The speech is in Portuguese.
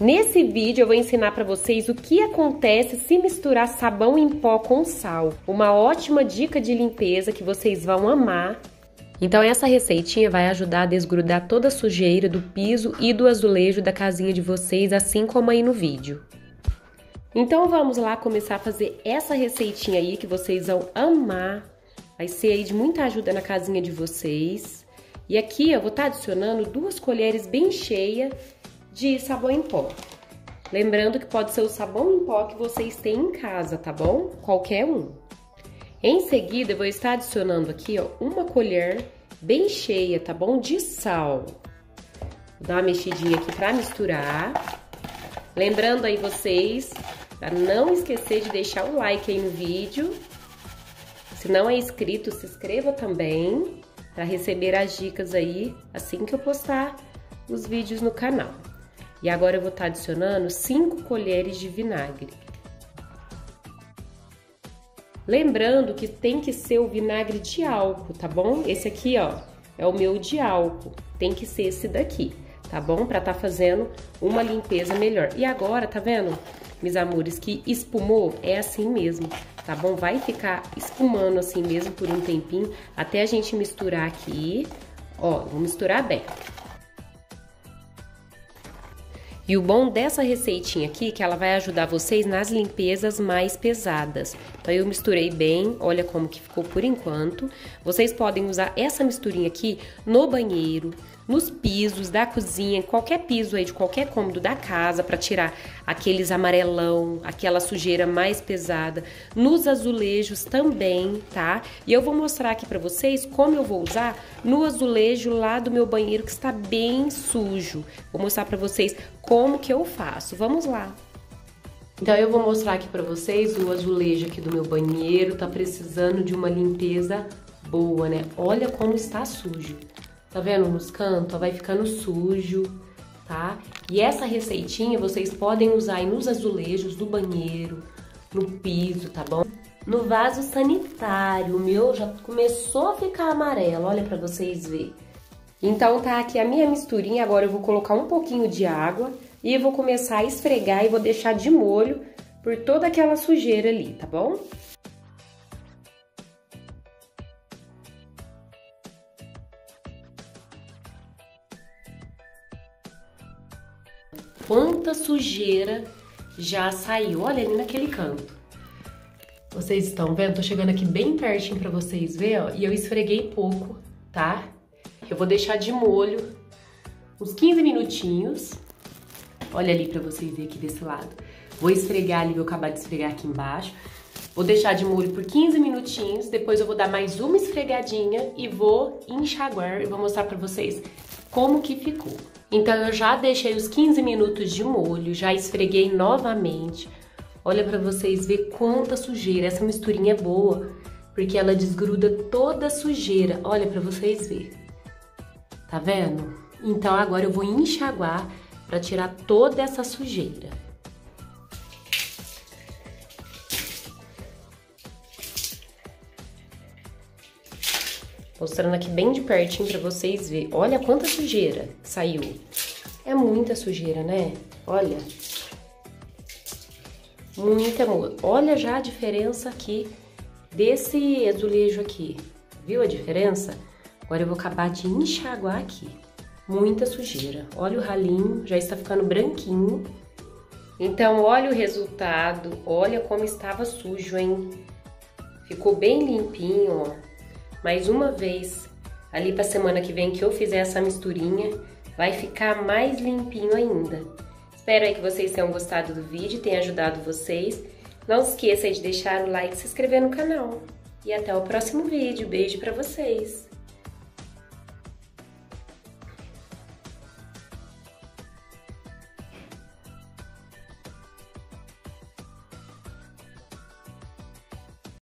Nesse vídeo eu vou ensinar para vocês o que acontece se misturar sabão em pó com sal. Uma ótima dica de limpeza que vocês vão amar. Então essa receitinha vai ajudar a desgrudar toda a sujeira do piso e do azulejo da casinha de vocês, assim como aí no vídeo. Então vamos lá começar a fazer essa receitinha aí que vocês vão amar. Vai ser aí de muita ajuda na casinha de vocês. E aqui eu vou estar adicionando 2 colheres bem cheias de sabão em pó. Lembrando que pode ser o sabão em pó que vocês têm em casa, tá bom? Qualquer um. Em seguida, eu vou estar adicionando aqui, ó, 1 colher bem cheia, tá bom? De sal. Vou dar uma mexidinha aqui pra misturar. Lembrando aí vocês, pra não esquecer de deixar o like aí no vídeo. Se não é inscrito, se inscreva também, pra receber as dicas aí, assim que eu postar os vídeos no canal. E agora eu vou estar adicionando 5 colheres de vinagre. Lembrando que tem que ser o vinagre de álcool, tá bom? Esse aqui, ó, é o meu de álcool. Tem que ser esse daqui, tá bom? Pra tá fazendo uma limpeza melhor. E agora, tá vendo, meus amores, que espumou? É assim mesmo, tá bom? Vai ficar espumando assim mesmo por um tempinho, até a gente misturar aqui. Ó, vou misturar bem. E o bom dessa receitinha aqui é que ela vai ajudar vocês nas limpezas mais pesadas. Então eu misturei bem, olha como que ficou por enquanto. Vocês podem usar essa misturinha aqui no banheiro, nos pisos da cozinha, qualquer piso aí de qualquer cômodo da casa, para tirar aqueles amarelão, aquela sujeira mais pesada, nos azulejos também, tá? E eu vou mostrar aqui pra vocês como eu vou usar no azulejo lá do meu banheiro que está bem sujo. Vou mostrar pra vocês como que eu faço, vamos lá! Então eu vou mostrar aqui pra vocês o azulejo aqui do meu banheiro, tá precisando de uma limpeza boa, né? Olha como está sujo! Tá vendo nos cantos? Ó, vai ficando sujo, tá? E essa receitinha vocês podem usar aí nos azulejos do banheiro, no piso, tá bom? No vaso sanitário, o meu já começou a ficar amarelo, olha pra vocês verem. Então tá aqui a minha misturinha, agora eu vou colocar um pouquinho de água e vou começar a esfregar e vou deixar de molho por toda aquela sujeira ali, tá bom? Quanta sujeira já saiu, olha ali naquele canto. Vocês estão vendo? Tô chegando aqui bem pertinho pra vocês verem, ó, e eu esfreguei pouco, tá? Eu vou deixar de molho uns 15 minutinhos, olha ali pra vocês verem aqui desse lado. Vou esfregar ali, vou acabar de esfregar aqui embaixo. Vou deixar de molho por 15 minutinhos, depois eu vou dar mais uma esfregadinha e vou enxaguar e vou mostrar pra vocês como que ficou. Então eu já deixei os 15 minutos de molho, já esfreguei novamente. Olha pra vocês ver quanta sujeira, essa misturinha é boa, porque ela desgruda toda a sujeira, olha pra vocês ver. Tá vendo? Então agora eu vou enxaguar pra tirar toda essa sujeira. Mostrando aqui bem de pertinho pra vocês verem. Olha quanta sujeira que saiu. É muita sujeira, né? Olha. Muita. Olha já a diferença aqui desse azulejo aqui. Viu a diferença? Agora eu vou acabar de enxaguar aqui. Muita sujeira. Olha o ralinho, já está ficando branquinho. Então, olha o resultado. Olha como estava sujo, hein? Ficou bem limpinho, ó. Mais uma vez, ali pra semana que vem que eu fizer essa misturinha, vai ficar mais limpinho ainda. Espero aí que vocês tenham gostado do vídeo, tenha ajudado vocês. Não se esqueça de deixar o like e se inscrever no canal. E até o próximo vídeo. Beijo pra vocês!